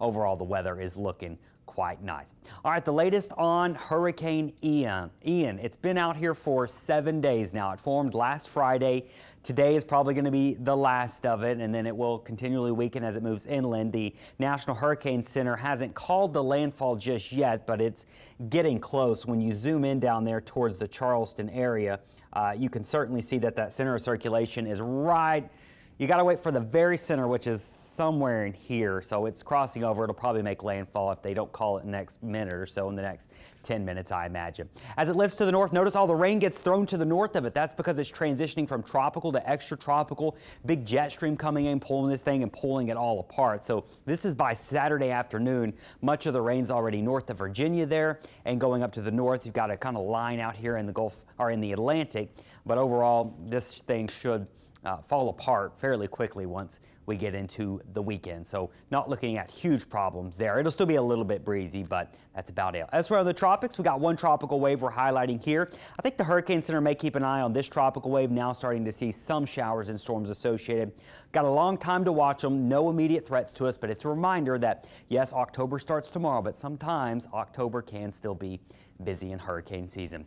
Overall, the weather is looking quite nice. All right, the latest on Hurricane Ian. It's been out here for 7 days now. It formed last Friday. Today is probably going to be the last of it, and then it will continually weaken as it moves inland. The National Hurricane Center hasn't called the landfall just yet, but it's getting close. When you zoom in down there towards the Charleston area, you can certainly see that center of circulation is right. You got to wait for the very center, which is somewhere in here. So it's crossing over. It'll probably make landfall if they don't call it next minute or so, in the next 10 minutes, I imagine. As it lifts to the north, notice all the rain gets thrown to the north of it. That's because it's transitioning from tropical to extra tropical. Big jet stream coming in, pulling this thing and pulling it all apart. So this is by Saturday afternoon. Much of the rain's already north of Virginia there, and going up to the north, you've got a kind of line out here in the Gulf or in the Atlantic. But overall, this thing should fall apart fairly quickly once we get into the weekend. So not looking at huge problems there. It'll still be a little bit breezy, but that's about it. Elsewhere in the tropics, we got one tropical wave we're highlighting here. I think the Hurricane Center may keep an eye on this tropical wave, now starting to see some showers and storms associated. Got a long time to watch them. No immediate threats to us, but it's a reminder that, yes, October starts tomorrow, but sometimes October can still be busy in hurricane season.